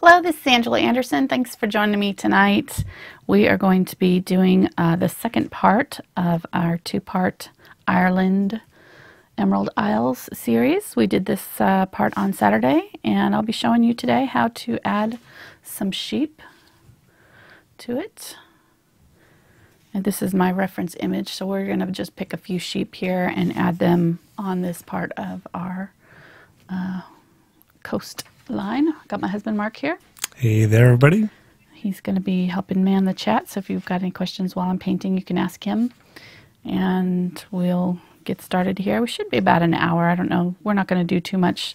Hello, this is Angela Anderson. Thanks for joining me tonight. We are going to be doing the second part of our two-part Ireland Emerald Isles series. We did this part on Saturday, and I'll be showing you today how to add some sheep to it. And this is my reference image, so we're going to just pick a few sheep here and add them on this part of our coastline. I've got my husband Mark here. Hey there, everybody. He's going to be helping man the chat, so if you've got any questions while I'm painting, you can ask him. And we'll get started here. We should be about an hour. I don't know. We're not going to do too much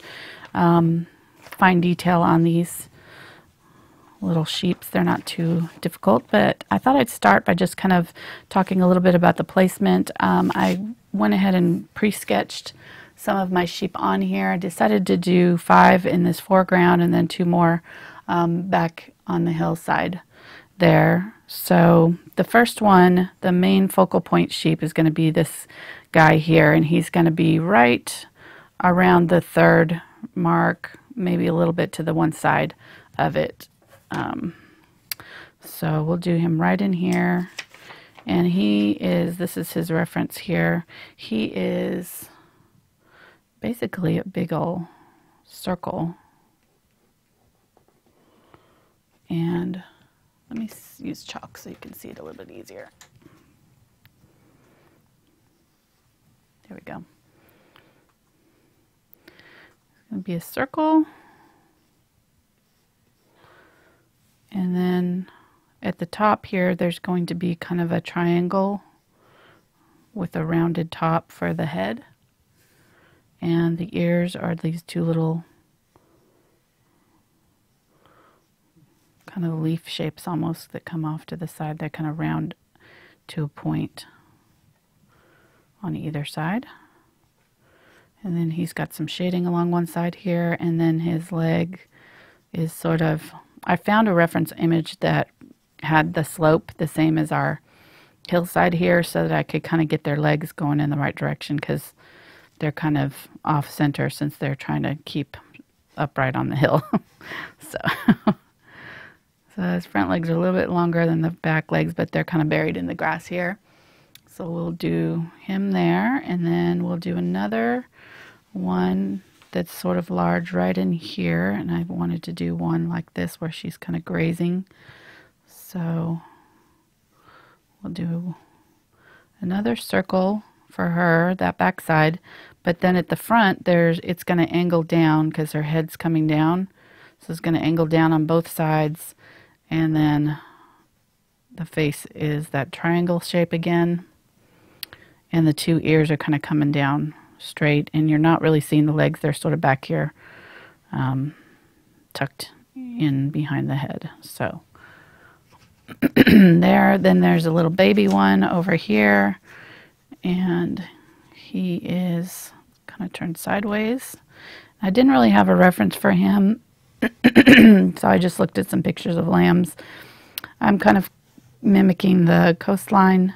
fine detail on these little sheeps. They're not too difficult, but I thought I'd start by just kind of talking a little bit about the placement. I went ahead and pre-sketched some of my sheep on here. I decided to do 5 in this foreground and then 2 more back on the hillside there. So the first one, the main focal point sheep, is going to be this guy here, and he's going to be right around the 3rd mark, maybe a little bit to the one side of it. So we'll do him right in here, and he is, this is his reference here, he is basically a big old circle. And let me use chalk so you can see it a little bit easier. There we go. It's going to be a circle. And then at the top here, there's going to be kind of a triangle with a rounded top for the head. And the ears are these two little kind of leaf shapes almost that come off to the side. They kind of round to a point on either side. And then he's got some shading along one side here. And then his leg is sort of, I found a reference image that had the slope the same as our hillside here so that I could kind of get their legs going in the right direction, because they're kind of off center since they're trying to keep upright on the hill. So his front legs are a little bit longer than the back legs, but they're kind of buried in the grass here. So we'll do him there, and then we'll do another one that's sort of large right in here, and I wanted to do one like this where she's kind of grazing. So we'll do another circle for her, that backside, but then at the front there's, it's going to angle down because her head's coming down, so it's going to angle down on both sides, and then the face is that triangle shape again, and the two ears are kind of coming down straight, and you're not really seeing the legs. They're sort of back here, tucked in behind the head. So there, then there's a little baby one over here, and he is kind of turned sideways. I didn't really have a reference for him, so I just looked at some pictures of lambs. I'm kind of mimicking the coastline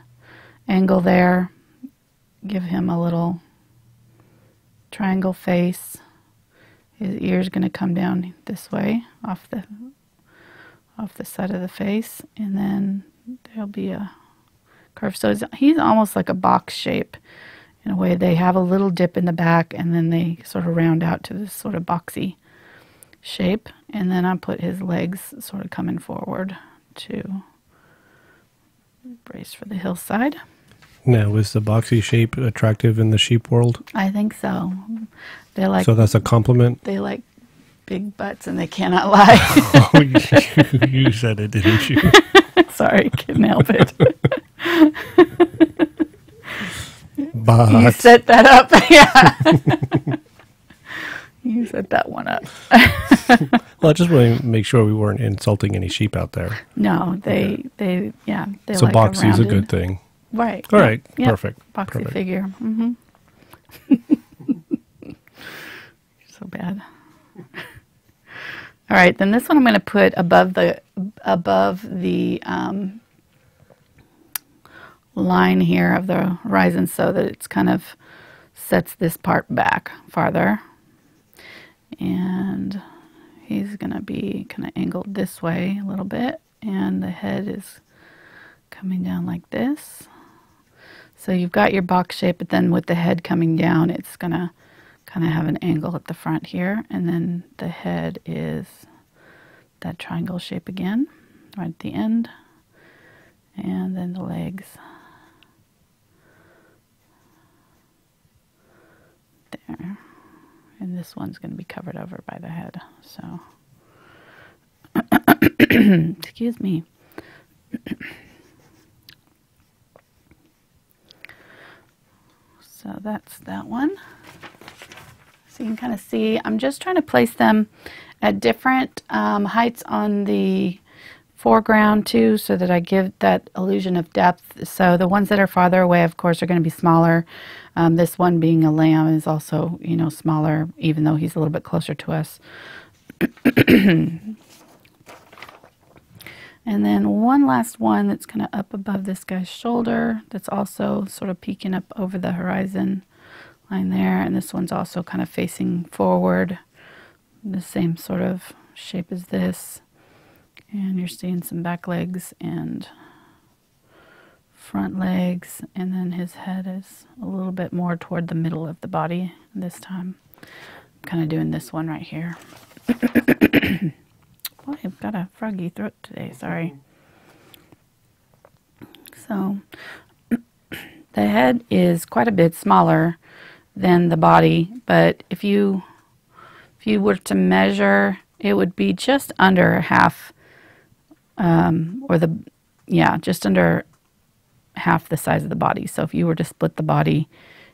angle there. Give him a little triangle face. His ear's going to come down this way off the side of the face, and then there'll be a curve. So he's almost like a box shape in a way. They have a little dip in the back, and then they sort of round out to this sort of boxy shape, and then I put his legs sort of coming forward to brace for the hillside. Now, is the boxy shape attractive in the sheep world? I think so. They like, so that's a compliment? They like big butts, and they cannot lie. Oh, you said it, didn't you? Sorry, couldn't help it. But you set that up. Yeah. You set that one up. Well, I just want to make sure we weren't insulting any sheep out there. No, they yeah. They so like boxy is a good thing. Right. All right. Yep. Perfect. Boxy perfect. Figure. Mm-hmm. So bad. All right. Then this one I'm going to put above the line here of the horizon, so that it's kind of sets this part back farther. And He's gonna be kind of angled this way a little bit, and the head is coming down like this. So you've got your box shape, but then with the head coming down, it's gonna kind of have an angle at the front here, and then the head is that triangle shape again right at the end, and then the legs there, and this one's going to be covered over by the head, so excuse me. So that's that one. So you can kind of see, I'm just trying to place them at different heights on the foreground too, so that I give that illusion of depth. So the ones that are farther away, of course, are going to be smaller. This one being a lamb is also, you know, smaller, even though he's a little bit closer to us. And then one last one that's kind of up above this guy's shoulder, that's also sort of peeking up over the horizon line there, and this one's also kind of facing forward, the same sort of shape as this, and you're seeing some back legs and front legs, and then his head is a little bit more toward the middle of the body this time. I'm kind of doing this one right here. Boy, I've got a froggy throat today, sorry. So the head is quite a bit smaller than the body, but if you were to measure, it would be just under half, just under half the size of the body. So if you were to split the body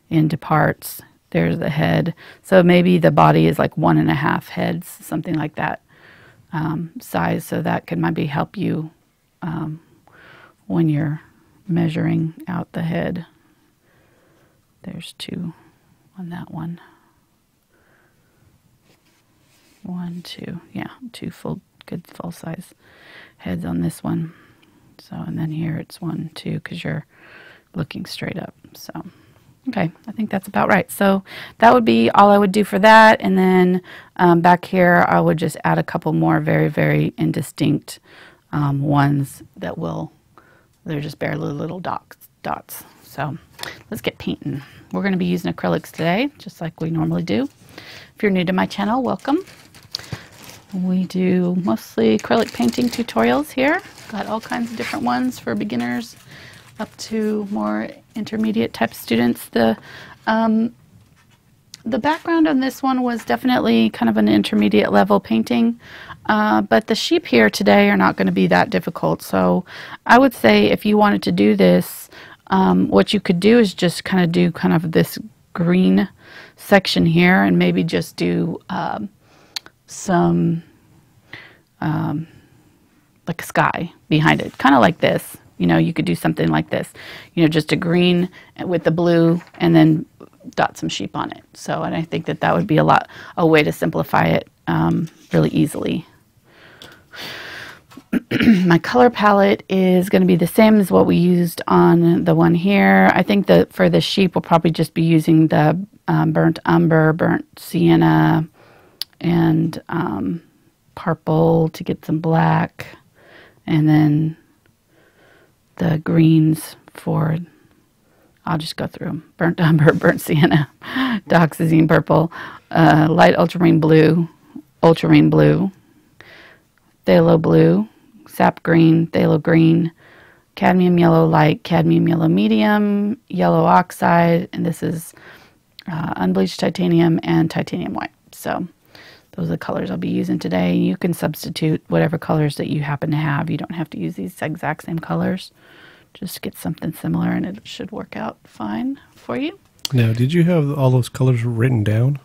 into parts, there's the head. So maybe the body is like 1.5 heads, something like that size. So that could maybe help you when you're measuring out the head. There's two on that one. 1, 2, yeah, two full size heads on this one. So, and then here it's 1, 2, because you're looking straight up. So, okay, I think that's about right. So that would be all I would do for that. And then back here, I would just add a couple more very, very indistinct ones that will, they're just barely little dots. So let's get painting. We're going to be using acrylics today, just like we normally do. If you're new to my channel, welcome. We do mostly acrylic painting tutorials here. Got all kinds of different ones for beginners up to more intermediate type students. The background on this one was definitely kind of an intermediate level painting, but the sheep here today are not going to be that difficult. So I would say if you wanted to do this, what you could do is just kind of do kind of this green section here, and maybe just do some like sky behind it, kind of like this. You know, you could do something like this, you know, just a green with the blue, and then dot some sheep on it. So, and I think that that would be a way to simplify it really easily. My color palette is going to be the same as what we used on the one here. I think that for the sheep, we'll probably just be using the burnt umber, burnt sienna, and purple to get some black, and then the greens for, I'll just go through them. Burnt umber, burnt sienna, dioxazine purple, light ultramarine blue, phthalo blue, sap green, phthalo green, cadmium yellow light, cadmium yellow medium, yellow oxide, and this is unbleached titanium and titanium white. So those are the colors I'll be using today. You can substitute whatever colors that you happen to have. You don't have to use these exact same colors. Just get something similar, and it should work out fine for you. Now, did you have all those colors written down?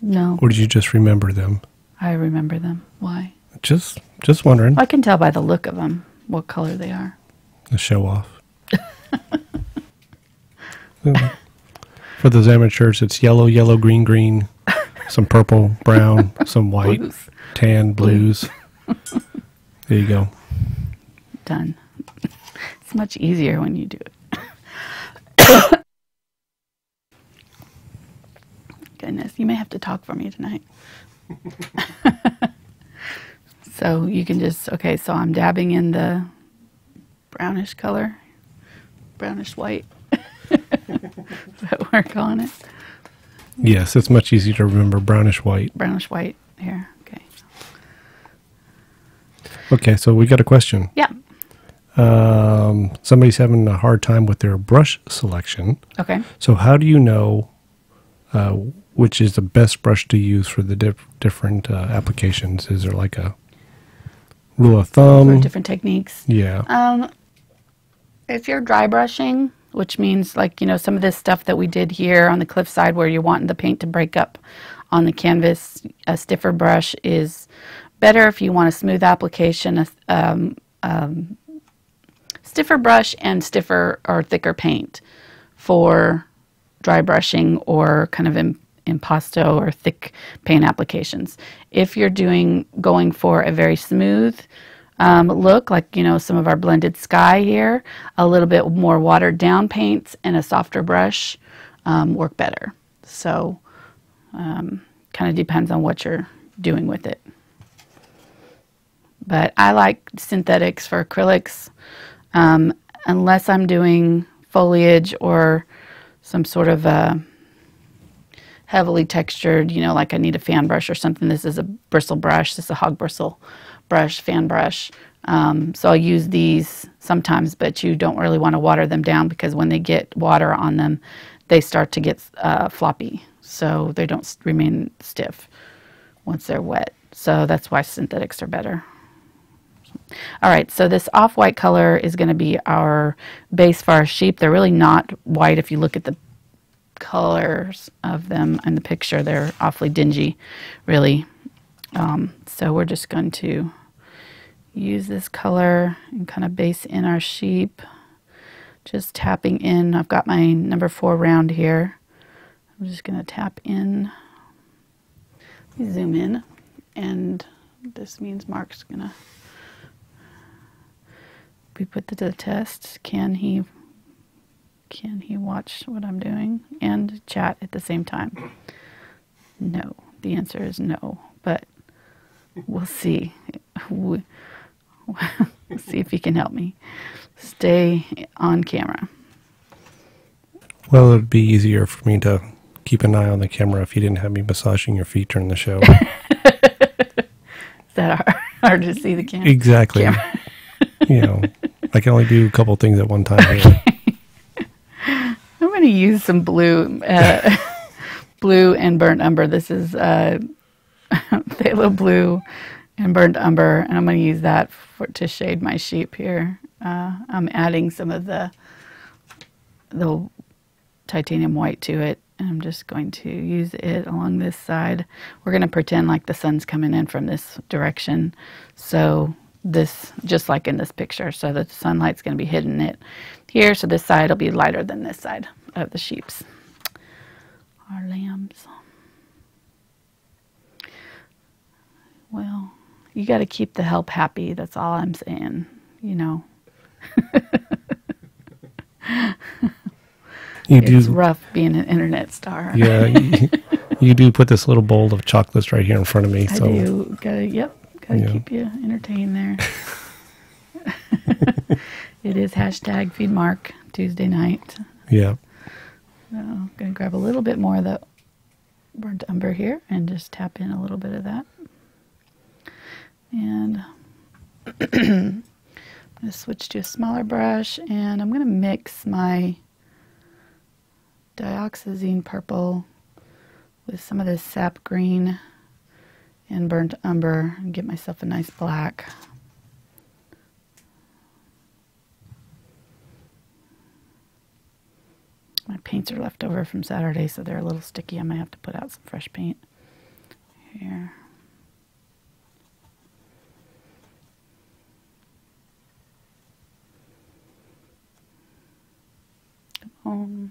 No. Or did you just remember them? I remember them. Why? Just wondering. I can tell by the look of them what color they are. A show off. For those amateurs, it's yellow, yellow, green, green, some purple, brown, some white, blues, tan, blues. There you go. Done. It's much easier when you do it. Goodness, you may have to talk for me tonight. So you can just, okay, so I'm dabbing in the brownish color, brownish white. That work on it? Yes, it's much easier to remember brownish white. Brownish white here, okay. Okay, so we got a question. Yeah. Somebody's having a hard time with their brush selection. Okay. So how do you know which is the best brush to use for the different applications? Is there like a rule of thumb? For different techniques? Yeah. If you're dry brushing, which means like, you know, some of this stuff that we did here on the cliffside where you're wanting the paint to break up on the canvas, a stiffer brush is better. If you want a smooth application, stiffer brush and stiffer or thicker paint for dry brushing or kind of impasto or thick paint applications. If you're going for a very smooth look, like, you know, some of our blended sky here, a little bit more watered down paints and a softer brush work better. So kind of depends on what you're doing with it. But I like synthetics for acrylics unless I'm doing foliage or some sort of heavily textured, you know, like I need a fan brush or something. This is a bristle brush. This is a hog bristle brush, fan brush. So I'll use these sometimes, but you don't really want to water them down because when they get water on them, they start to get floppy. So they don't remain stiff once they're wet. So that's why synthetics are better. All right, so this off-white color is going to be our base for our sheep. They're really not white. If you look at the colors of them in the picture, they're awfully dingy, really. So we're just going to use this color and kind of base in our sheep. Just tapping in. I've got my number 4 round here. I'm just going to tap in. Let me zoom in. And this means Mark's going to be put to the test. Can he watch what I'm doing and chat at the same time? No. The answer is no, but we'll see. We'll see if he can help me stay on camera. Well, it would be easier for me to keep an eye on the camera if you didn't have me massaging your feet during the show. Is that hard to see the camera? Exactly. Camera. You know, I can only do a couple things at one time. Okay. I'm going to use some blue, blue and burnt umber. This is phthalo blue and burnt umber, and I'm going to use that to shade my sheep here. I'm adding some of the titanium white to it. And I'm just going to use it along this side. We're going to pretend like the sun's coming in from this direction. So this, just like in this picture, so that the sunlight's going to be hitting it here. So this side will be lighter than this side of the sheep's, our lambs. Well, you got to keep the help happy. That's all I'm saying, you know. It's rough being an internet star. Yeah, you do put this little bowl of chocolates right here in front of me. So. I do. Gotta keep you entertained there. It is hashtag Feed Mark Tuesday night. Yeah. So I'm going to grab a little bit more of the burnt umber here and just tap in a little bit of that. And I'm going to switch to a smaller brush, and I'm going to mix my dioxazine purple with some of this sap green and burnt umber and get myself a nice black. My paints are left over from Saturday, so they're a little sticky. I might have to put out some fresh paint here. Come on.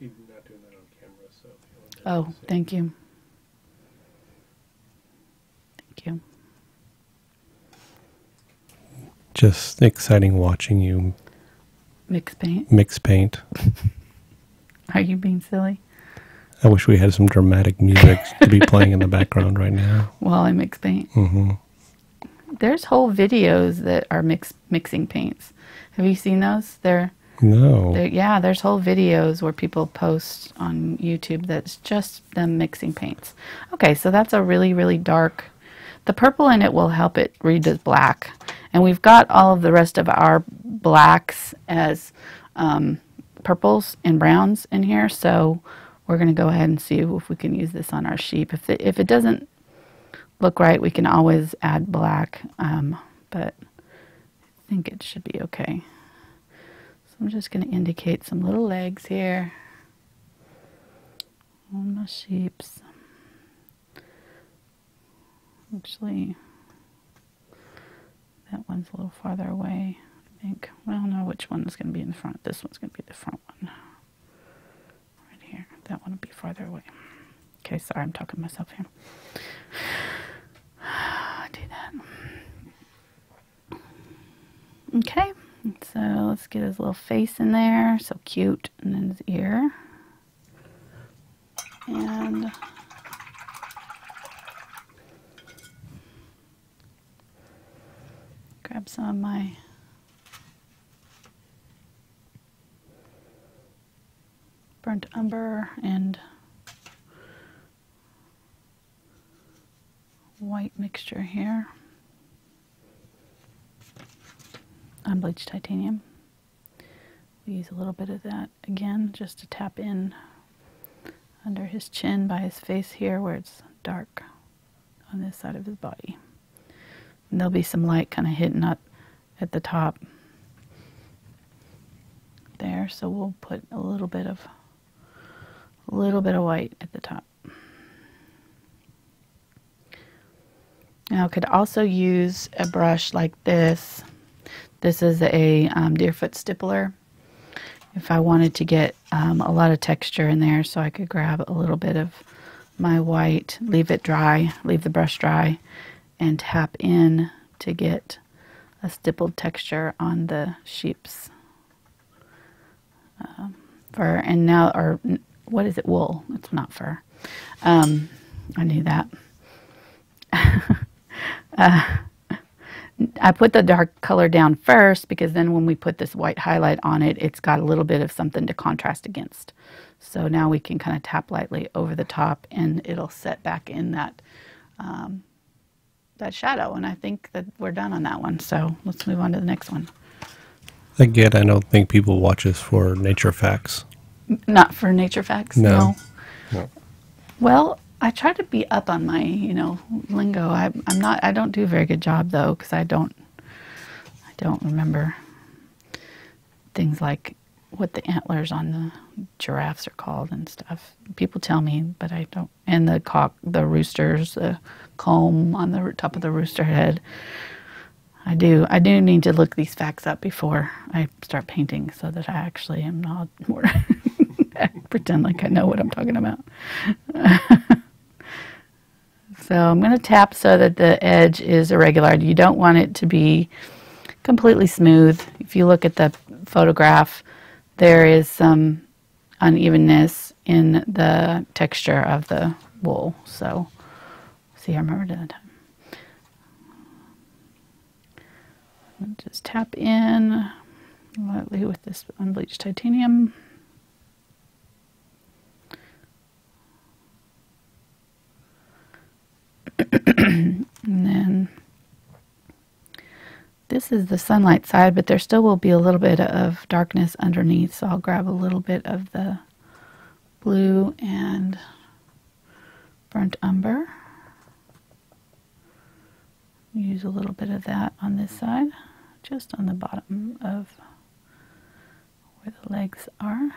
You're not doing that on camera, so if you want to. Oh, thank you. Thank you. Just exciting watching you mix paint. Are you being silly? I wish we had some dramatic music to be playing in the background right now. While I mix paint. Mm-hmm. There's whole videos that are mixing paints. Have you seen those? Yeah, there's whole videos where people post on YouTube that's just them mixing paints. Okay, so that's a really, really dark. The purple in it will help it read as black. And we've got all of the rest of our blacks as purples and browns in here. So we're going to go ahead and see if we can use this on our sheep. If it doesn't look right, we can always add black, but I think it should be okay. So I'm just going to indicate some little legs here on my sheeps. Actually, that one's a little farther away, I think. Well, I don't know which one is going to be in the front. This one's going to be the front one. Right here. That one will be farther away. Okay, sorry, I'm talking to myself here. I do that. Okay, so let's get his little face in there. So cute. And then his ear. And grab some of my burnt umber and white mixture here. Unbleached titanium. We use a little bit of that again just to tap in under his chin by his face here where it's dark on this side of his body. And there'll be some light kind of hitting up at the top there, so we'll put a little bit of white at the top. Now I could also use a brush like this. This is a Deerfoot stippler. If I wanted to get a lot of texture in there, so I could grab a little bit of my white, leave it dry, leave the brush dry, and tap in to get a stippled texture on the sheep's fur. And now, or what is it? Wool. It's not fur. I knew that. I put the dark color down first because then when we put this white highlight on it, it's got a little bit of something to contrast against. So now we can kind of tap lightly over the top and it'll set back in that that shadow, and I think that we're done on that one, so let's move on to the next one. Again, I don't think people watch us for nature facts. Not for nature facts? No. Well, I try to be up on my, lingo. I don't do a very good job though, because I don't remember things like what the antlers on the giraffes are called and stuff. People tell me, but I don't. And the cock, the roosters, the comb on the top of the rooster head. I do need to look these facts up before I start painting so that I actually am not more pretend like I know what I'm talking about. So I'm going to tap so that the edge is irregular. You don't want it to be completely smooth. If you look at the photograph, there is some unevenness in the texture of the wool. So, see, I remembered that time. And just tap in lightly with this unbleached titanium. And then this is the sunlight side, but there still will be a little bit of darkness underneath, so I'll grab a little bit of the blue and burnt umber. Use a little bit of that on this side, just on the bottom of where the legs are.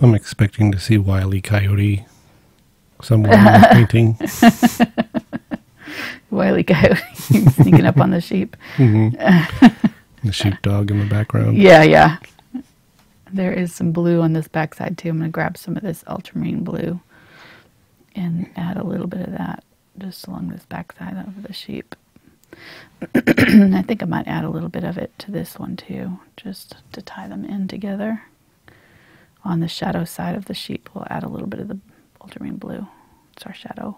I'm expecting to see Wile E. Coyote somewhere in the painting. Wile E. Coyote sneaking up on the sheep. Mm-hmm. The sheepdog in the background. Yeah. There is some blue on this backside too. I'm going to grab some of this ultramarine blue and add a little bit of that just along this backside of the sheep. I think I might add a little bit of it to this one too, just to tie them in together. On the shadow side of the sheep, we'll add a little bit of the ultramarine blue. It's our shadow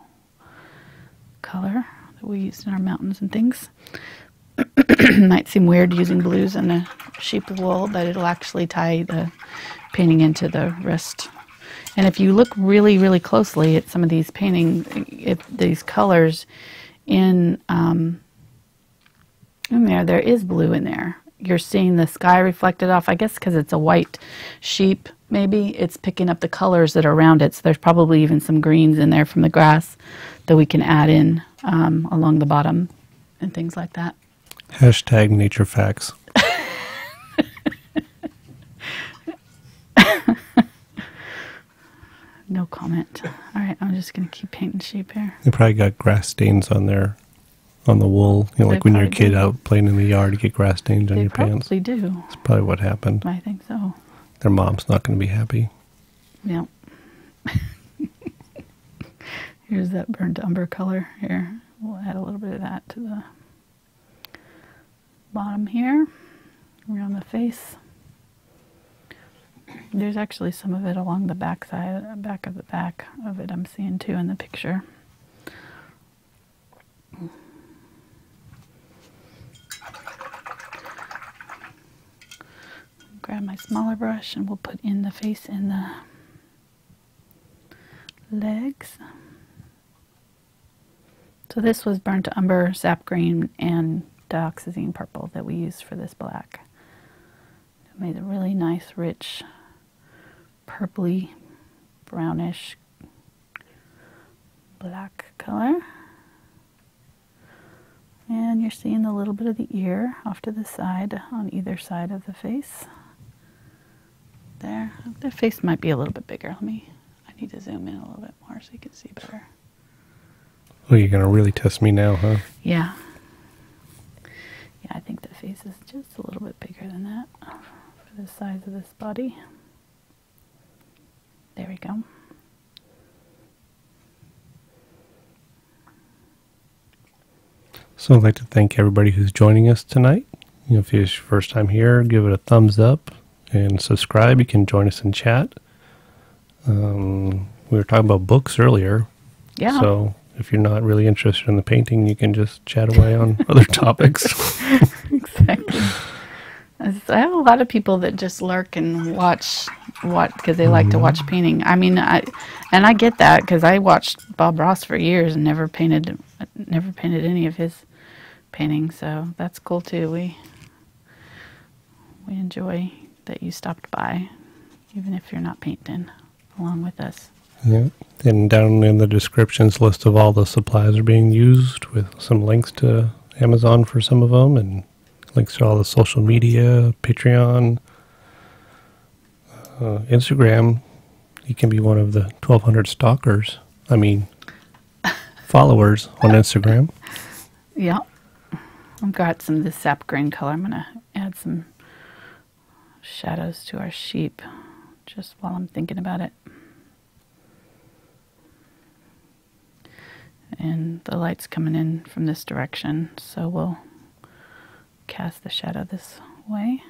color that we used in our mountains and things. Might seem weird using blues in a sheep wool, but it'll actually tie the painting into the wrist. And if you look really, really closely at some of these paintings, if these colors in there is blue in there. You're seeing the sky reflected off, I guess because it's a white sheep, maybe. It's picking up the colors that are around it, so there's probably even some greens in there from the grass that we can add in along the bottom and things like that. Hashtag nature facts. No comment. All right, I'm just going to keep painting sheep here. They probably got grass stains on there. On the wool, you know, like when you're a kid out playing in the yard, you get grass stains on your pants. They probably do. That's probably what happened. I think so. Their mom's not going to be happy. Yeah. Here's that burnt umber color here. We'll add a little bit of that to the bottom here, around the face. There's actually some of it along the back side, back of it. I'm seeing too in the picture. Grab my smaller brush and we'll put in the face and the legs. So this was burnt umber, sap green, and dioxazine purple that we used for this black. It made a really nice, rich, purpley, brownish black color. And you're seeing a little bit of the ear off to the side on either side of the face. There, their face might be a little bit bigger. I need to zoom in a little bit more so you can see better. Oh, you're gonna really test me now, huh? Yeah. Yeah, I think the face is just a little bit bigger than that for the size of this body. There we go. So I'd like to thank everybody who's joining us tonight. You know, if it's your first time here, give it a thumbs up. And subscribe. You can join us in chat. We were talking about books earlier. Yeah. So if you're not really interested in the painting, you can just chat away on other topics. Exactly. I have a lot of people that just lurk and watch because they like to watch painting. I mean, I get that because I watched Bob Ross for years and never painted any of his paintings. So that's cool too. We enjoy that you stopped by, even if you're not painting along with us. Yeah, and down in the descriptions list of all the supplies are being used with some links to Amazon for some of them and links to all the social media, Patreon, Instagram. You can be one of the 1,200 stalkers, followers on Instagram. Yeah, I've got some of this sap green color. I'm going to add some shadows to our sheep just while I'm thinking about it. And the light's coming in from this direction, so we'll cast the shadow this way.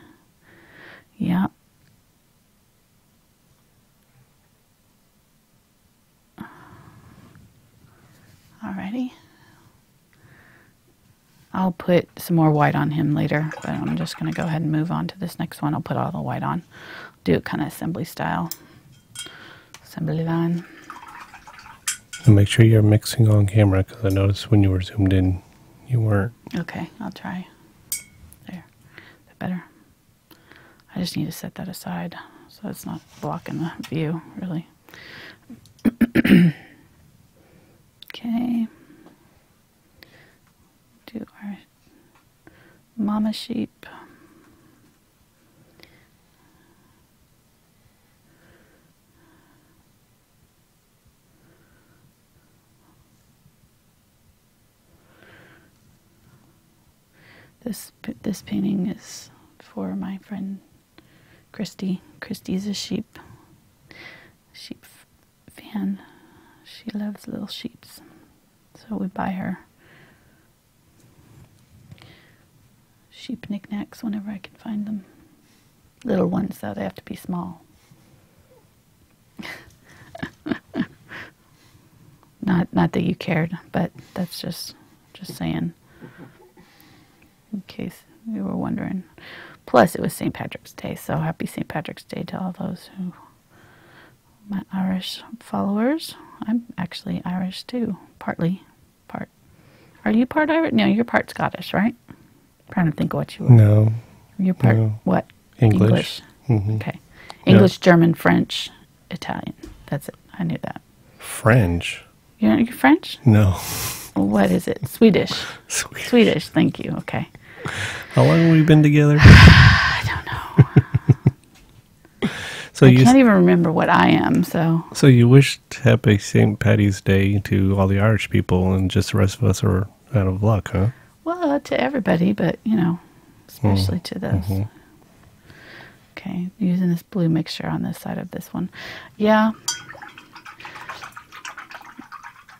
Yeah. Alrighty. I'll put some more white on him later, but I'm just going to go ahead and move on to this next one. I'll put all the white on. Do it kind of assembly style. Assembly line. And make sure you're mixing on camera, because I noticed when you were zoomed in, you weren't. Okay, I'll try. There. Is that better? I just need to set that aside so it's not blocking the view, really. Okay. Do our mama sheep. This painting is for my friend Christy. Christy's a sheep fan. She loves little sheeps, so we buy her cheap knickknacks whenever I can find them. Little ones, though. They have to be small. Not that you cared, but that's just saying. In case you were wondering. Plus, it was St. Patrick's Day, so happy St. Patrick's Day to all those who... my Irish followers. I'm actually Irish, too. Partly. Part. Are you part Irish? No, you're part Scottish, right? I'm trying to think of what you were. No. You're part what? English. Mm-hmm. Okay. English, no. German, French, Italian. That's it. I knew that. French? You're French? No. What is it? Swedish. Swedish. Thank you. Okay. How long have we been together? I don't know. So I can't even remember what I am, so... So you wished happy St. Patty's Day to all the Irish people, and just the rest of us are out of luck, huh? Well, to everybody, but, you know, especially to those. Mm-hmm. Okay, using this blue mixture on this side of this one. Yeah.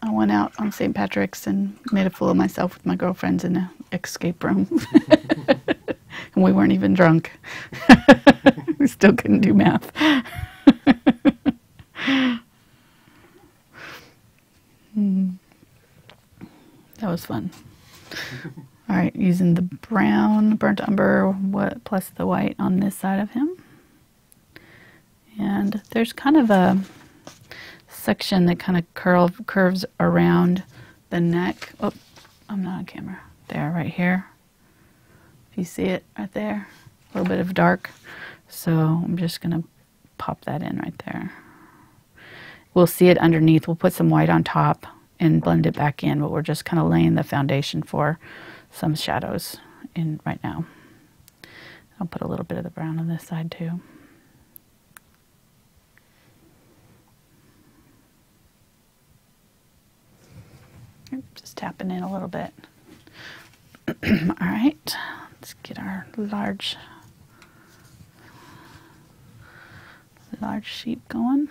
I went out on St. Patrick's and made a fool of myself with my girlfriends in an escape room. And we weren't even drunk. We still couldn't do math. That was fun. All right, using the brown, burnt umber, plus the white on this side of him. And there's kind of a section that kind of curves around the neck. Oh, I'm not on camera. There, right here. You see it right there, a little bit of dark, so I'm just gonna pop that in right there. We'll see it underneath. We'll put some white on top and blend it back in, but we're just kind of laying the foundation for some shadows in right now. I'll put a little bit of the brown on this side too. Just tapping in a little bit. All right. Let's get our large sheep going.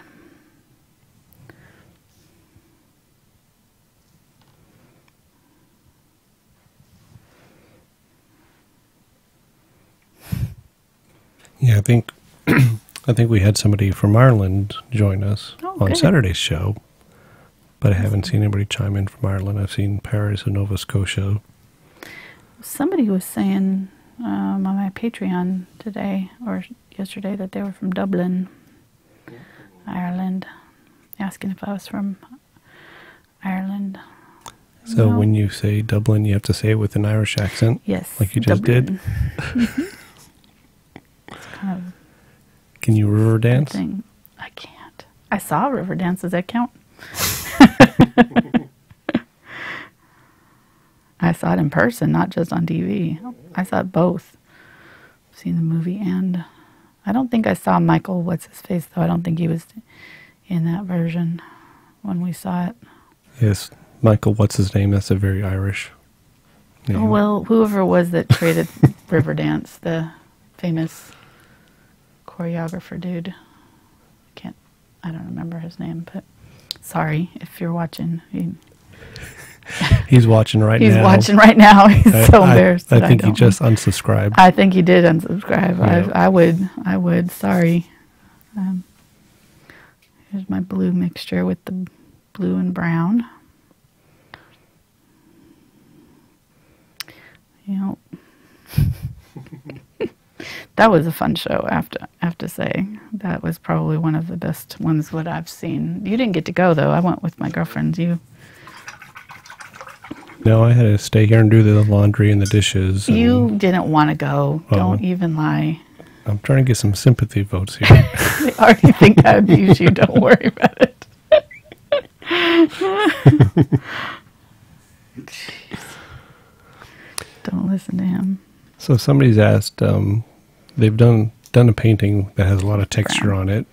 Yeah, I think we had somebody from Ireland join us on Saturday's show, but I haven't seen anybody chime in from Ireland. I've seen Paris and Nova Scotia. Somebody was saying on my Patreon today or yesterday that they were from Dublin, Ireland, asking if I was from Ireland. So when you say Dublin, you have to say it with an Irish accent? Yes. Like you just did? It's kind of... Can you Riverdance? I can't. I saw Riverdance. Does that count? I saw it in person, not just on TV. I saw it both. I've seen the movie, and I don't think I saw Michael What's-His-Face, though. I don't think he was in that version when we saw it. Yes, Michael What's-His-Name, that's a very Irish name. Oh, well, whoever was that created Riverdance, the famous choreographer dude. I don't remember his name, but sorry if you're watching. He's watching right now. He's watching right now. He's so embarrassed. I think he just unsubscribed. I think he did unsubscribe. Yeah. I would. Sorry. Here's my blue mixture with the blue and brown. You know, that was a fun show. I have to say that was probably one of the best ones that I've seen. You didn't get to go though. I went with my girlfriends. You. No, I had to stay here and do the laundry and the dishes. And you didn't want to go. Don't even lie. I'm trying to get some sympathy votes here. I already think I abuse you. Don't worry about it. Jeez. Don't listen to him. So somebody's asked, they've done a painting that has a lot of texture on it.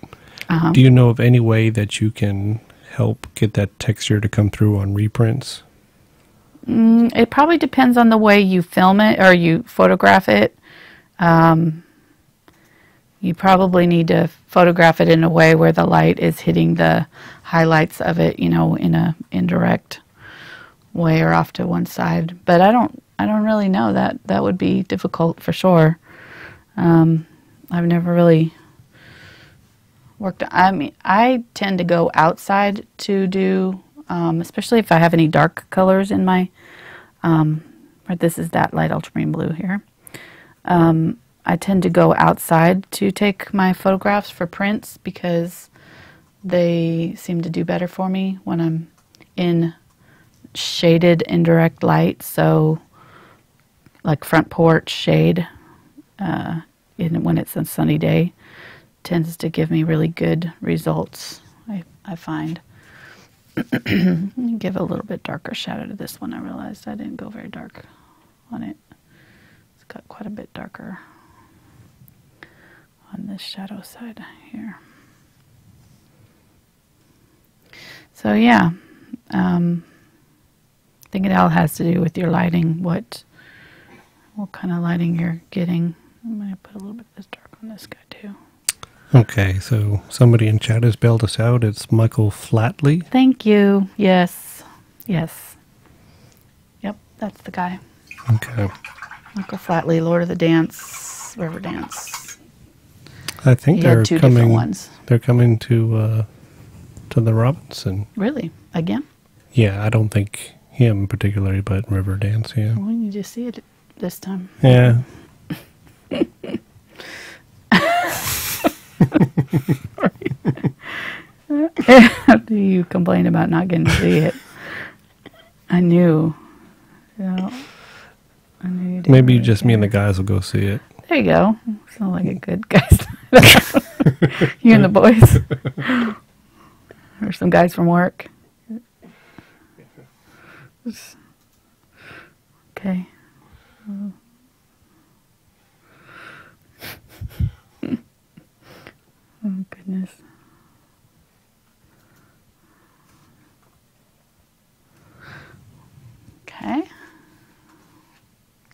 Uh-huh. Do you know of any way that you can help get that texture to come through on reprints? It probably depends on the way you film it or you photograph it. You probably need to photograph it in a way where the light is hitting the highlights of it, you know, in an indirect way or off to one side. But I don't I don't really know. That would be difficult for sure. I've never really worked. I mean, I tend to go outside to do, especially if I have any dark colors in my, or this is that light ultramarine blue here. I tend to go outside to take my photographs for prints because they seem to do better for me when I'm in shaded indirect light. So like front porch shade, when it's a sunny day, tends to give me really good results, I find. Give a little bit darker shadow to this one. I realized I didn't go very dark on it. It's got quite a bit darker on this shadow side here. So yeah, I think it all has to do with your lighting, what kind of lighting you're getting. I'm going to put a little bit of this dark on this guy too. Okay, so somebody in chat has bailed us out. It's Michael Flatley. Thank you. Yes. Yes. Yep, that's the guy. Okay. Michael Flatley, Lord of the Dance, Riverdance. I think they're two different ones. They're coming to the Robinson. Really? Again? Yeah, I don't think him particularly, but Riverdance, yeah. Well, you just see it this time. Yeah. Sorry. You complained about not getting to see it. I knew. Yeah. I knew you didn't. Maybe really just care. Me and the guys will go see it. There you go. Sound like a good guys. You and the boys. Or some guys from work. Okay. Oh, goodness. Okay.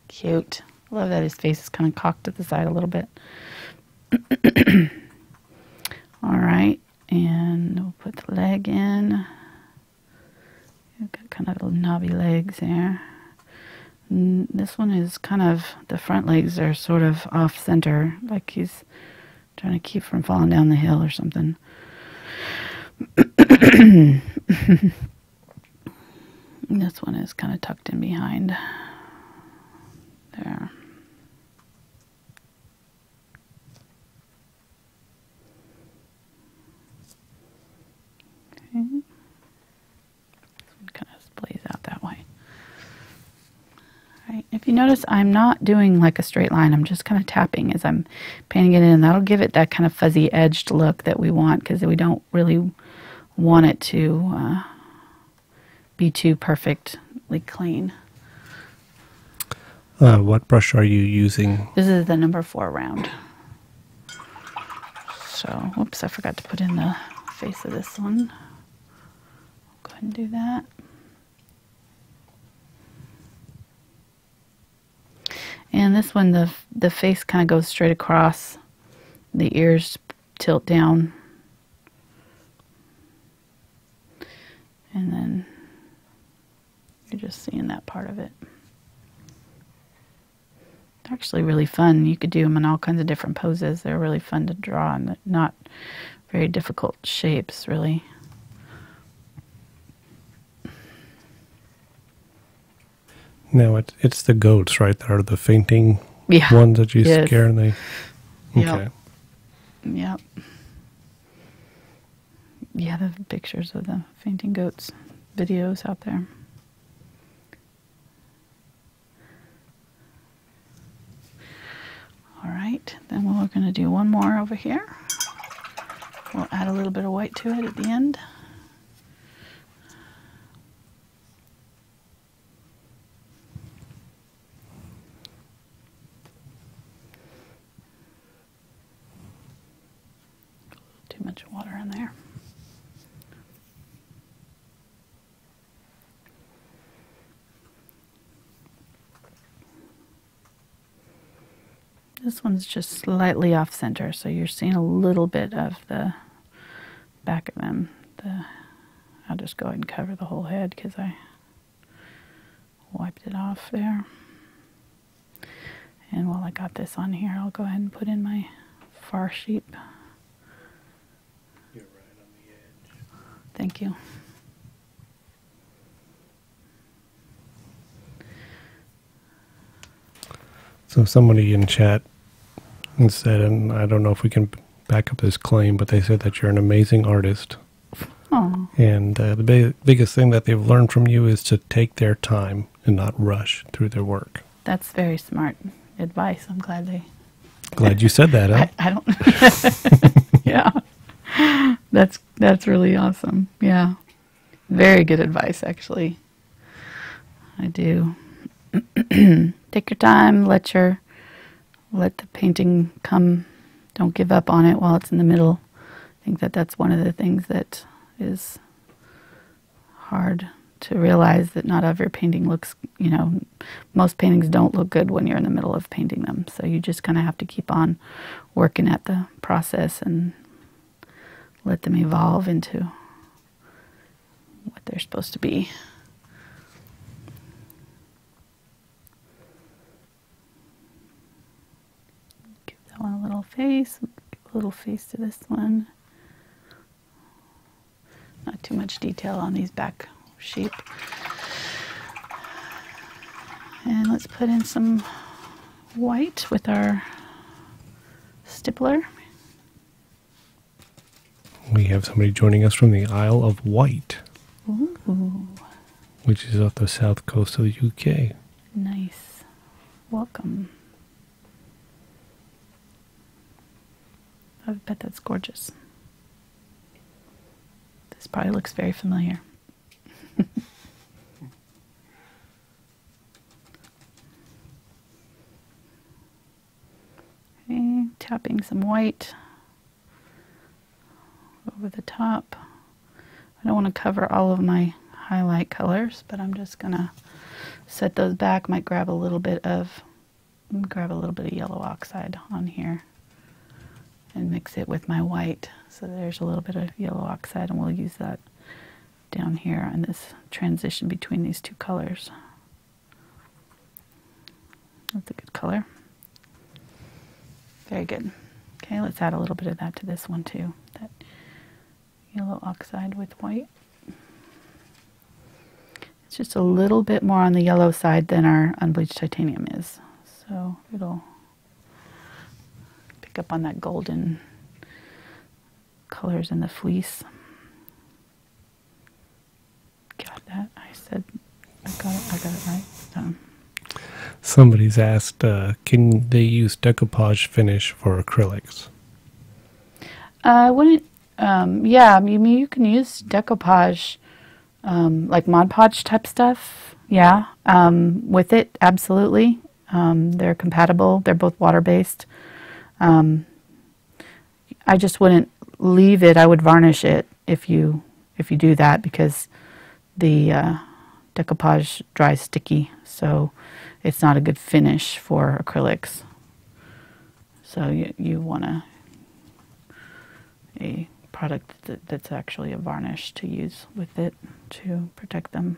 Cute. I love that his face is kind of cocked to the side a little bit. All right. And we'll put the leg in. You've got kind of little knobby legs there. And this one is kind of, the front legs are sort of off center, like he's trying to keep from falling down the hill or something. This one is kind of tucked in behind. There. Okay. This one kind of plays out that way. If you notice, I'm not doing like a straight line. I'm just kind of tapping as I'm painting it in. That'll give it that kind of fuzzy edged look that we want, because we don't really want it to be too perfectly clean. What brush are you using? This is the number 4 round. So, whoops, I forgot to put in the face of this one. Go ahead and do that. And this one, the face kind of goes straight across. The ears tilt down. And then you're just seeing that part of it. They're actually really fun. You could do them in all kinds of different poses. They're really fun to draw and not very difficult shapes, really. No, it's the goats, right? That are the fainting ones that you scare, and they. Okay. Yep. Yeah, the pictures of the fainting goats, videos out there. All right, then we're going to do one more over here. We'll add a little bit of white to it at the end. Much water in there. This one's just slightly off center, so you're seeing a little bit of the back of them. I'll just go ahead and cover the whole head because I wiped it off there. And while I got this on here, I'll go ahead and put in my far sheep. You're right on the edge. Thank you. So somebody in chat said, and I don't know if we can back up this claim, but they said that you're an amazing artist. Oh. And the biggest thing that they've learned from you is to take their time and not rush through their work. That's very smart advice. I'm glad they... Glad you said that, huh? I don't... Yeah. That's really awesome. Yeah. Very good advice, actually. I do. Take your time. Let the painting come. Don't give up on it while it's in the middle. I think that that's one of the things that is hard to realize, that not every painting looks, you know, most paintings don't look good when you're in the middle of painting them. So you just kind of have to keep on working at the process and let them evolve into what they're supposed to be. Give that one a little face, give a little face to this one. Not too much detail on these back sheep. And let's put in some white with our stippler. We have somebody joining us from the Isle of Wight. Ooh. Which is off the south coast of the UK. Nice. Welcome. I bet that's gorgeous. This probably looks very familiar. Okay, tapping some white over the top. I don't want to cover all of my highlight colors, but I'm just gonna set those back. Might grab a little bit of yellow oxide on here and mix it with my white. So there's a little bit of yellow oxide, and we'll use that down here on this transition between these two colors. That's a good color. Very good. Okay, let's add a little bit of that to this one too. That yellow oxide with white. It's just a little bit more on the yellow side than our unbleached titanium is. So it'll pick up on that golden colors in the fleece. Got that? I said I got it right. Somebody's asked, can they use decoupage finish for acrylics? I wouldn't. Yeah, I mean, you can use decoupage, like Mod Podge type stuff. Yeah, with it, absolutely. They're compatible. They're both water-based. I just wouldn't leave it. I would varnish it if you do that, because the decoupage dries sticky, so it's not a good finish for acrylics. So you want a product that's actually a varnish to use with it to protect them.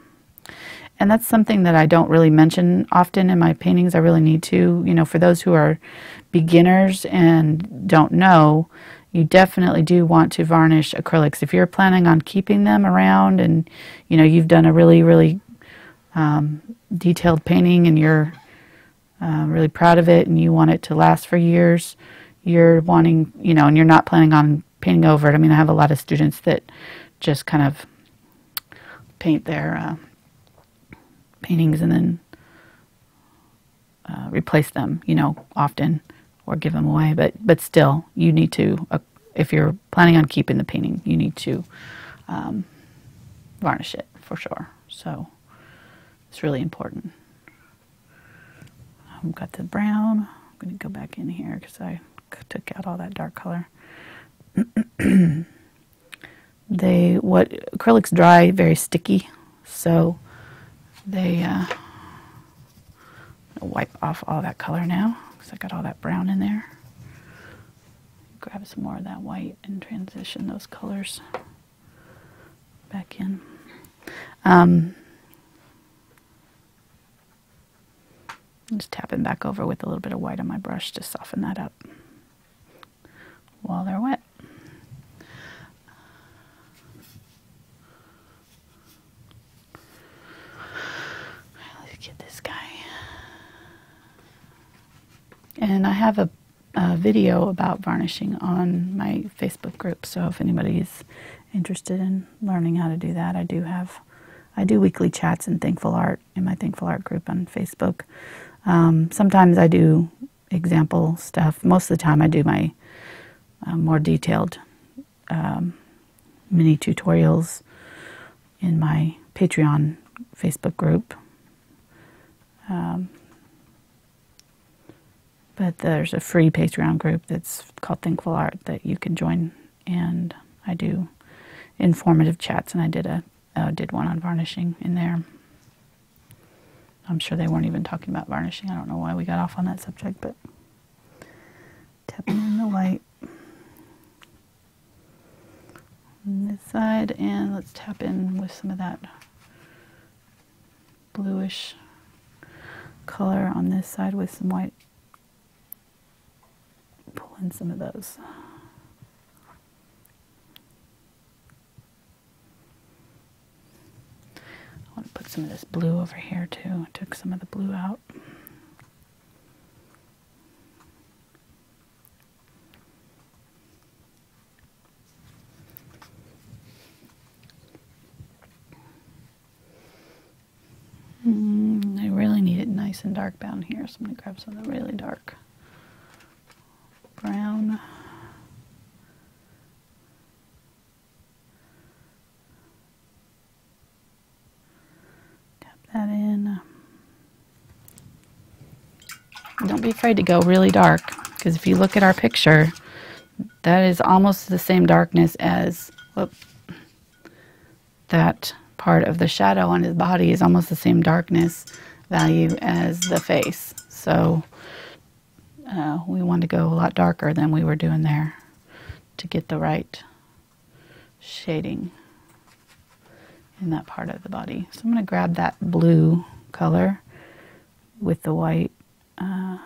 And that's something that I don't really mention often in my paintings. I really need to, you know, for those who are beginners and don't know, you definitely do want to varnish acrylics. If you're planning on keeping them around and, you know, you've done a really, really detailed painting and you're really proud of it and you want it to last for years, you're wanting, you know, and you're not planning on painting over it. I mean, I have a lot of students that just kind of paint their paintings and then replace them, you know, often, or give them away, but still, you need to, if you're planning on keeping the painting, you need to varnish it for sure. So it's really important. I've got the brown. I'm going to go back in here because I took out all that dark color. Acrylics dry very sticky, so they wipe off all that color now. I got all that brown in there. Grab some more of that white and transition those colors back in. I'm just tapping back over with a little bit of white on my brush to soften that up while they're wet. Let's get this guy. And I have a video about varnishing on my Facebook group, so if anybody's interested in learning how to do that, I do weekly chats in Thinkful Art, in my Thinkful Art group on Facebook. Sometimes I do example stuff. Most of the time I do my more detailed mini tutorials in my Patreon Facebook group. But there's a free Patreon group that's called Thinkful Art that you can join, and I do informative chats, and I did one on varnishing in there. I'm sure they weren't even talking about varnishing. I don't know why we got off on that subject, but tapping in the white on this side, and let's tap in with some of that bluish color on this side with some white. Pull in some of those. I want to put some of this blue over here too. I took some of the blue out. I really need it nice and dark down here, so I'm going to grab something really dark. Brown. Tap that in. Don't be afraid to go really dark, because if you look at our picture, that is almost the same darkness as that part of the shadow on his body is almost the same darkness value as the face. So we want to go a lot darker than we were doing there to get the right shading in that part of the body. So I'm going to grab that blue color with the white and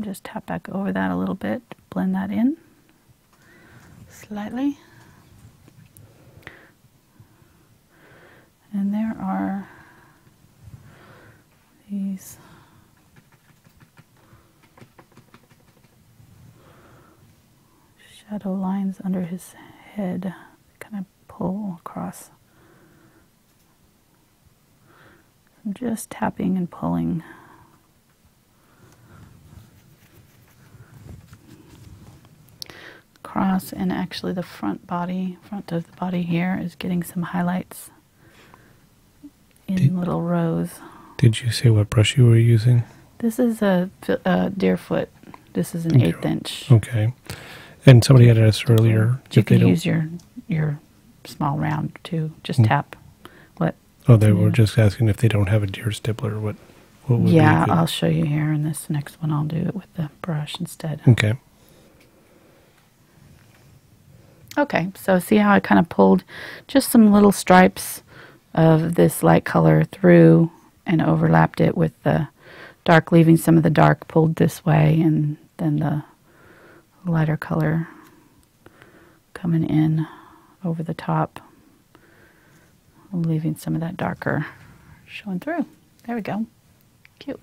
just tap back over that a little bit, blend that in slightly. And there are these shadow lines under his head, kind of pull across. I'm just tapping and pulling. Across, and actually the front of the body here is getting some highlights in little rows. Did you say what brush you were using? This is a Deerfoot. This is an 1/8 inch. Okay. And somebody had asked earlier if you could use your small round to just tap what. Oh, they were just asking if they don't have a deer stippler, what would be good? I'll show you here in this next one. I'll do it with the brush instead. Okay. Okay, so see how I kind of pulled just some little stripes of this light color through and overlapped it with the dark, leaving some of the dark pulled this way, and then the lighter color coming in over the top, leaving some of that darker showing through. There we go. Cute.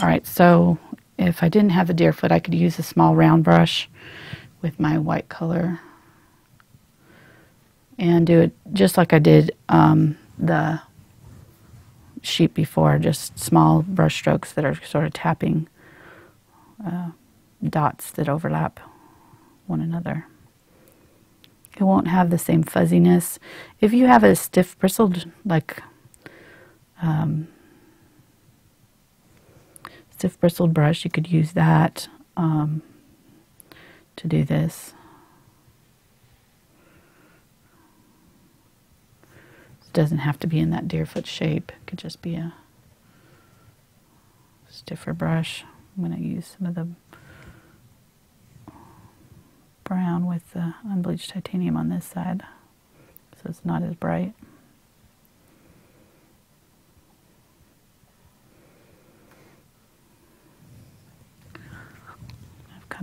All right, so if I didn't have the Deerfoot, I could use a small round brush with my white color and do it just like I did the sheep before, just small brush strokes that are sort of tapping dots that overlap one another. It won't have the same fuzziness. If you have a stiff bristled, like stiff bristled brush, you could use that to do this. It doesn't have to be in that Deerfoot shape. It could just be a stiffer brush. I'm going to use some of the brown with the unbleached titanium on this side, so it's not as bright.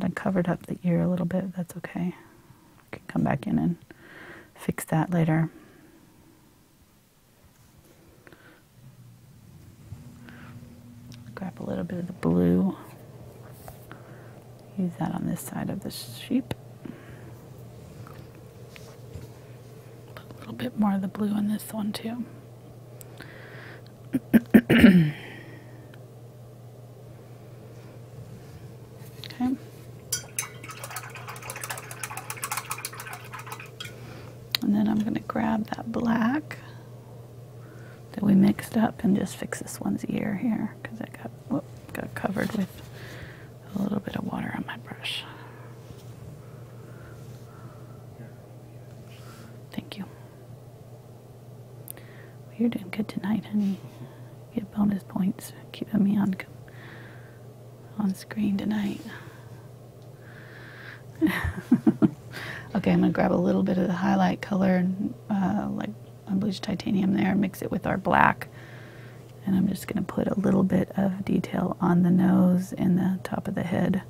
kind of covered up the ear a little bit. That's okay. I can come back in and fix that later. Grab a little bit of the blue. Use that on this side of the sheep. Put a little bit more of the blue on this one too. Okay. And then I'm going to grab that black that we mixed up and just fix this one's ear here because it got, whoop, got covered with a little bit of water on my brush. Thank you. Well, you're doing good tonight, honey. You get bonus points keeping me on screen tonight. Okay, I'm going to grab a little bit of the highlight color, and, like unbleached titanium there, mix it with our black. And I'm just going to put a little bit of detail on the nose and the top of the head.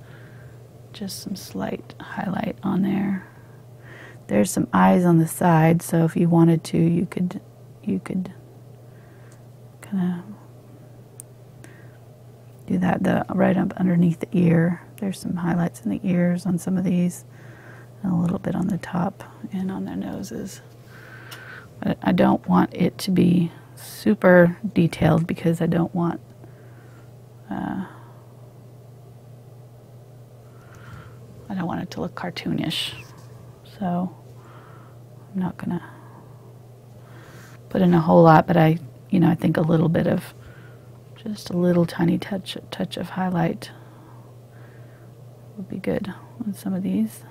Just some slight highlight on there. There's some eyes on the side, so if you wanted to, you could kind of do that. Right up underneath the ear, there's some highlights in the ears on some of these, and a little bit on the top and on their noses. But I don't want it to be super detailed because I don't want it to look cartoonish, so I'm not gonna put in a whole lot, but I think a little bit of just a little tiny touch of highlight would be good on some of these.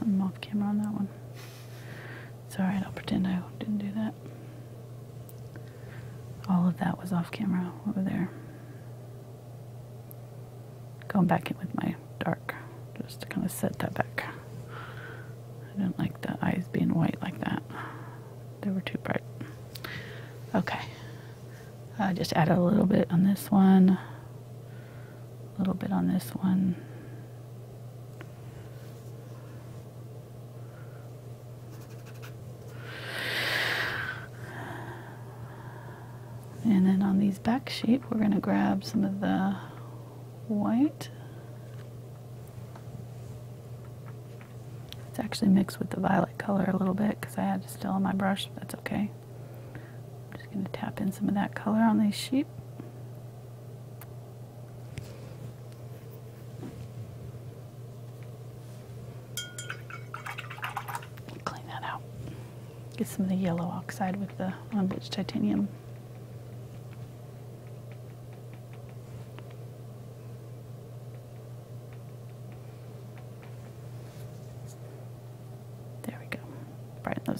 I'm off camera on that one. It's alright, I'll pretend I didn't do that. All of that was off camera over there. Going back in with my dark, just to kind of set that back. I didn't like the eyes being white like that. They were too bright. Okay. I just added a little bit on this one. A little bit on this one. And then on these back sheep, we're going to grab some of the white. It's actually mixed with the violet color a little bit because I had it still on my brush, but that's okay. I'm just going to tap in some of that color on these sheep. Clean that out. Get some of the yellow oxide with the unbleached titanium.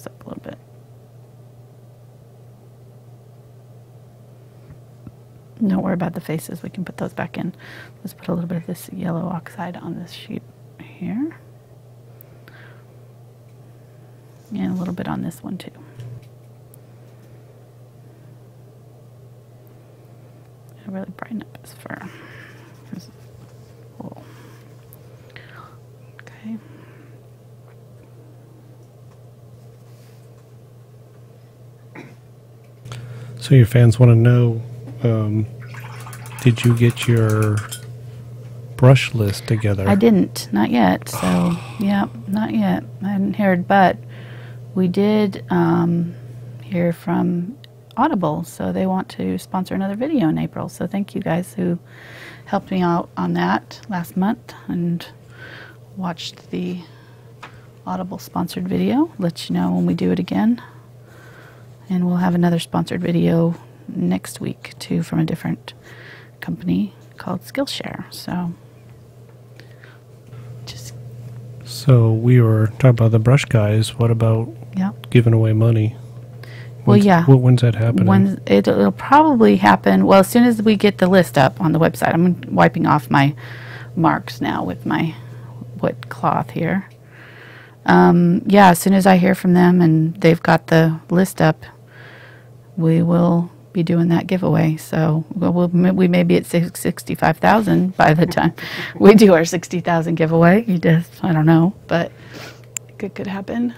Up a little bit. Don't worry about the faces, we can put those back in. Let's put a little bit of this yellow oxide on this sheep here. And a little bit on this one too. I really brighten up his fur. Cool. Okay. So your fans want to know, did you get your brush list together? I didn't, not yet. So, yeah, not yet. I hadn't heard, but we did hear from Audible, so they want to sponsor another video in April. So thank you guys who helped me out on that last month and watched the Audible sponsored video. Let you know when we do it again. And we'll have another sponsored video next week, too, from a different company called Skillshare. So, so we were talking about the brush guys. What about giving away money? When's that happening? It'll probably happen, well, as soon as we get the list up on the website. I'm wiping off my marks now with my wet cloth here. Yeah, as soon as I hear from them and they've got the list up, we will be doing that giveaway. So we may be at 65,000 by the time we do our 60,000 giveaway. You just, I don't know, but it could happen.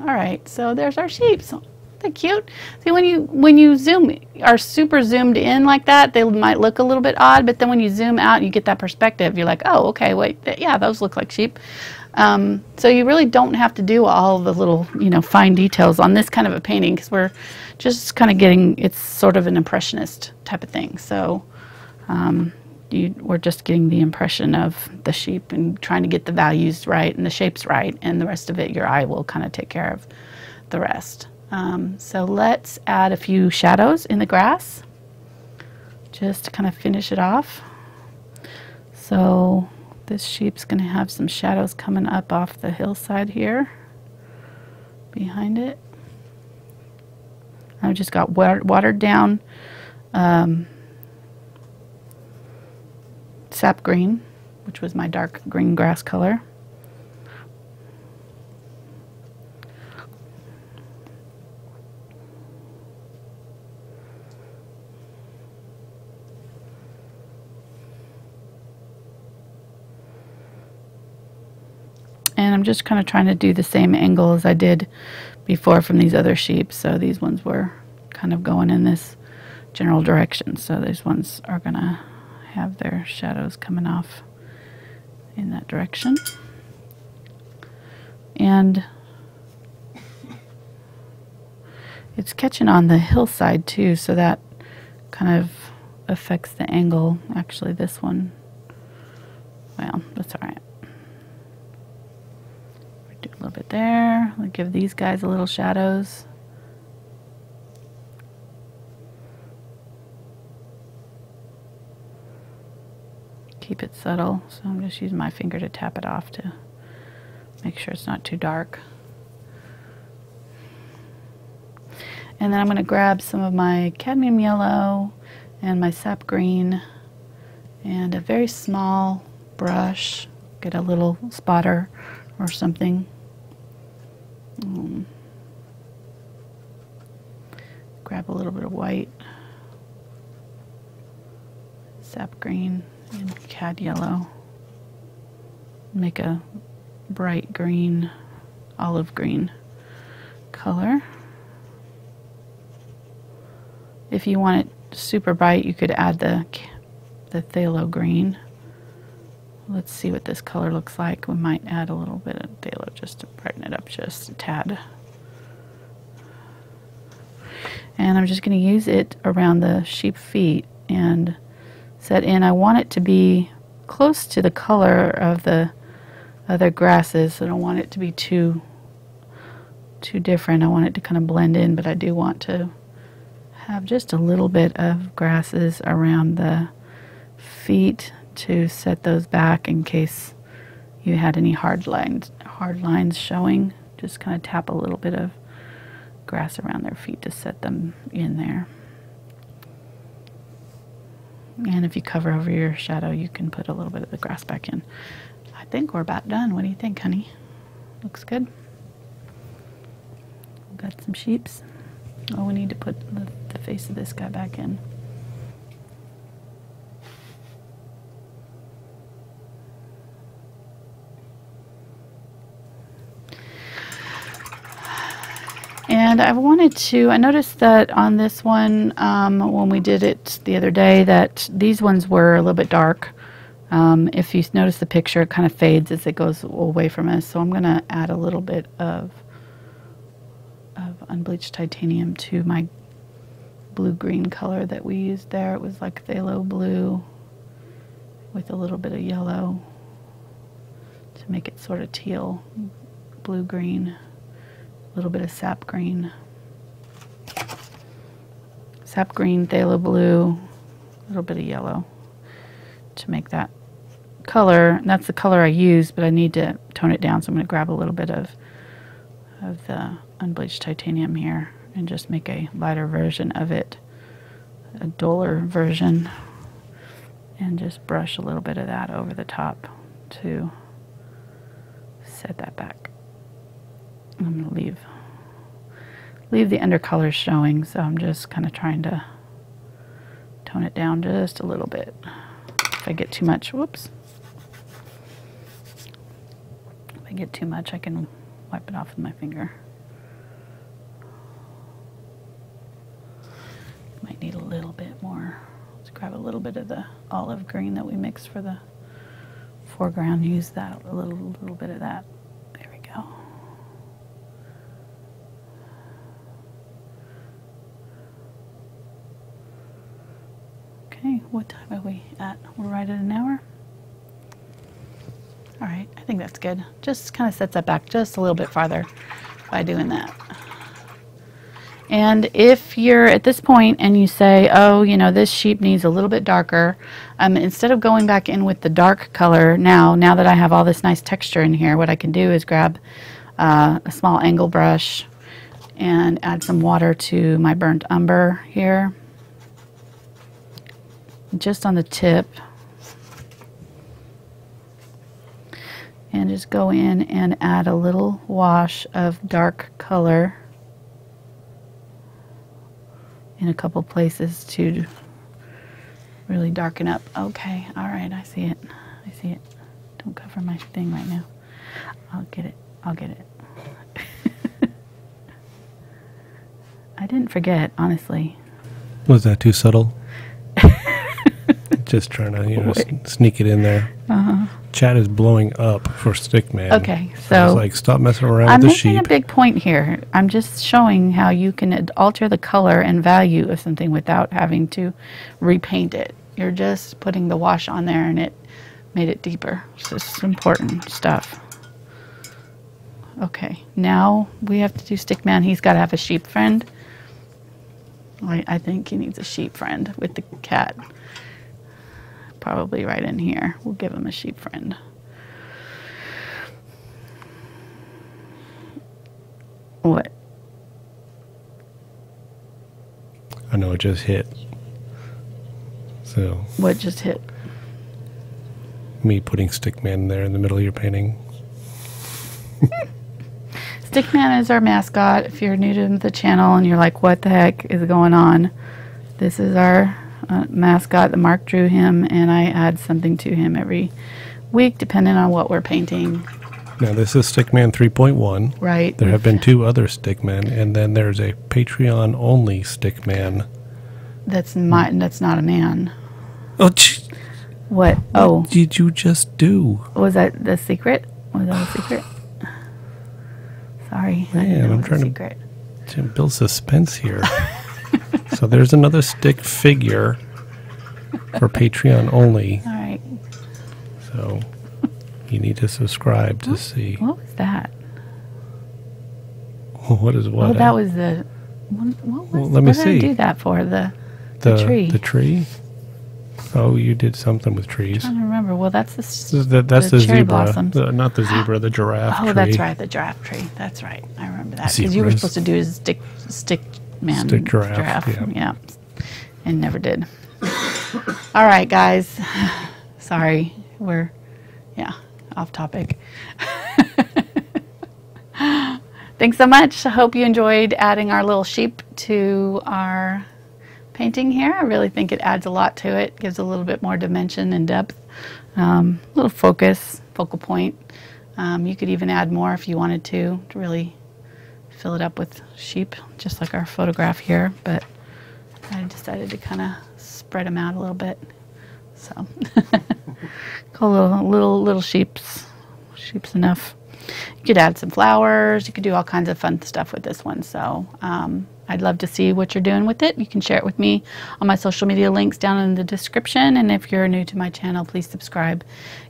All right, so there's our sheep. So they're cute. See, when you zoom, are super zoomed in like that, they might look a little bit odd, but then when you zoom out and you get that perspective, you're like, oh, okay, wait, yeah, those look like sheep. So you really don't have to do all the little, you know, fine details on this kind of a painting, because we're just kind of getting, it's sort of an impressionist type of thing. So we're just getting the impression of the sheep and trying to get the values right and the shapes right, and the rest of it, your eye will kind of take care of the rest. So let's add a few shadows in the grass just to kind of finish it off. So this sheep's going to have some shadows coming up off the hillside here behind it. I've just got watered down sap green, which was my dark green grass color. And I'm just kind of trying to do the same angle as I did before from these other sheep. So these ones were kind of going in this general direction. So these ones are going to have their shadows coming off in that direction. And it's catching on the hillside too, so that kind of affects the angle. Actually, this one, well, that's all right. A little bit there. I'll give these guys a little shadows. Keep it subtle. So I'm just using my finger to tap it off to make sure it's not too dark. And then I'm going to grab some of my cadmium yellow and my sap green and a very small brush. Get a little spotter or something. Grab a little bit of white, sap green, and cad yellow. Make a bright green, olive green color. If you want it super bright, you could add the phthalo green. Let's see what this color looks like. We might add a little bit of phthalo just to brighten it up just a tad. And I'm just going to use it around the sheep feet and set in. I want it to be close to the color of the other grasses, so I don't want it to be too different. I want it to kind of blend in, but I do want to have just a little bit of grasses around the feet to set those back in case you had any hard lines showing. Just kind of tap a little bit of grass around their feet to set them in there. And if you cover over your shadow, you can put a little bit of the grass back in. I think we're about done. What do you think, honey? Looks good. We've got some sheeps. Oh, we need to put the face of this guy back in. And I wanted to, I noticed that on this one, when we did it the other day, that these ones were a little bit dark. If you notice the picture, it kind of fades as it goes away from us. So I'm going to add a little bit of unbleached titanium to my blue-green color that we used there. It was like phthalo blue with a little bit of yellow to make it sort of teal, blue-green. Little bit of sap green, phthalo blue, a little bit of yellow to make that color. And that's the color I use, but I need to tone it down, so I'm going to grab a little bit of the unbleached titanium here and just make a lighter version of it, a duller version, and just brush a little bit of that over the top to set that back. I'm going to leave the undercolors showing, so I'm just kind of trying to tone it down just a little bit. If I get too much, whoops. If I get too much, I can wipe it off with my finger. Might need a little bit more. Let's grab a little bit of the olive green that we mixed for the foreground. Use that, a little bit of that. There we go. Okay, what time are we at? We're right at an hour. All right, I think that's good. Just kind of sets that back just a little bit farther by doing that. And if you're at this point and you say, oh, you know, this sheep needs a little bit darker, instead of going back in with the dark color now that I have all this nice texture in here, what I can do is grab a small angle brush and add some water to my burnt umber here, just on the tip. And just go in and add a little wash of dark color in a couple places to really darken up. Okay, all right, I see it. I see it. Don't cover my thing right now. I'll get it. I'll get it. I didn't forget, honestly. Was that too subtle? Just trying to, you know, sneak it in there. Uh-huh. Chat is blowing up for Stickman. Okay, so I was like, stop messing around with the sheep. I'm making a big point here. I'm just showing how you can alter the color and value of something without having to repaint it. You're just putting the wash on there, and it made it deeper. So this is important stuff. Okay, now we have to do Stickman. He's got to have a sheep friend. I think he needs a sheep friend with the cat. Probably right in here. We'll give him a sheep friend. What? I know it just hit. So. What just hit? Me putting Stickman there in the middle of your painting. Stickman is our mascot. If you're new to the channel and you're like, what the heck is going on? This is our mascot that Mark drew him, and I add something to him every week depending on what we're painting. Now this is Stickman 3.1. Right. There have been two other Stickmen, and then there's a Patreon only Stickman. That's my. That's not a man. Oh. What? Oh. What did you just do? Was that the secret? Was that a secret? Sorry. Man, I'm trying to build suspense here. So there's another stick figure for Patreon only. All right. So you need to subscribe to see. What was that? What is what? Well, that was the. What did I do that for? The tree. The tree? Oh, you did something with trees. I don't remember. Well, that's the cherry blossoms. Not the zebra, the giraffe tree. Oh, that's right, the giraffe tree. That's right. I remember that. Because you were supposed to do a Stick giraffe. Yeah, and never did. All right, guys. Sorry, we're off topic. Thanks so much. I hope you enjoyed adding our little sheep to our painting here. I really think it adds a lot to it. Gives a little bit more dimension and depth. A little focus, focal point. You could even add more if you wanted to really fill it up with sheep, just like our photograph here, but I decided to kind of spread them out a little bit. So, call little sheeps. Sheep's enough. You could add some flowers. You could do all kinds of fun stuff with this one. So, I'd love to see what you're doing with it. You can share it with me on my social media links down in the description. And if you're new to my channel, please subscribe.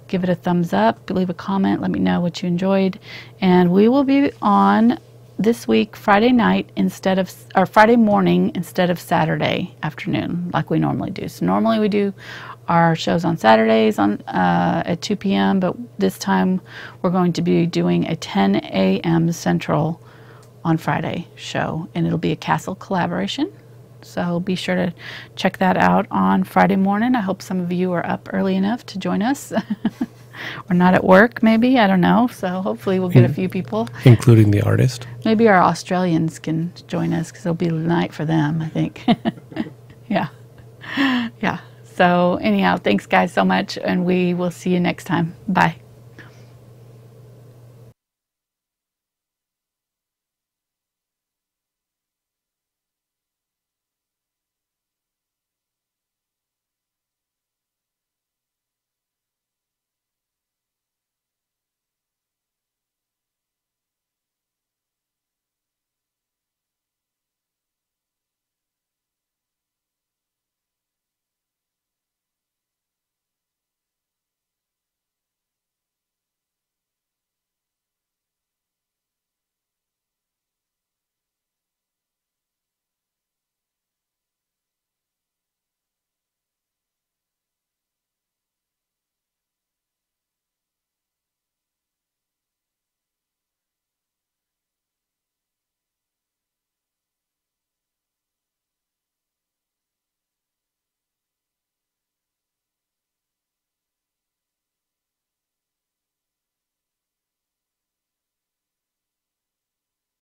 Give it a thumbs up. Leave a comment. Let me know what you enjoyed. And we will be on this week, Friday night instead of, or Friday morning instead of Saturday afternoon, like we normally do. So normally we do our shows on Saturdays on at 2 p.m., but this time we're going to be doing a 10 a.m. Central on Friday show, and it'll be a castle collaboration. So be sure to check that out on Friday morning. I hope some of you are up early enough to join us. or not at work, maybe. I don't know. So hopefully we'll get a few people. Including the artist. Maybe our Australians can join us because it'll be the night for them, I think. Yeah. Yeah. So anyhow, thanks guys so much, and we will see you next time. Bye.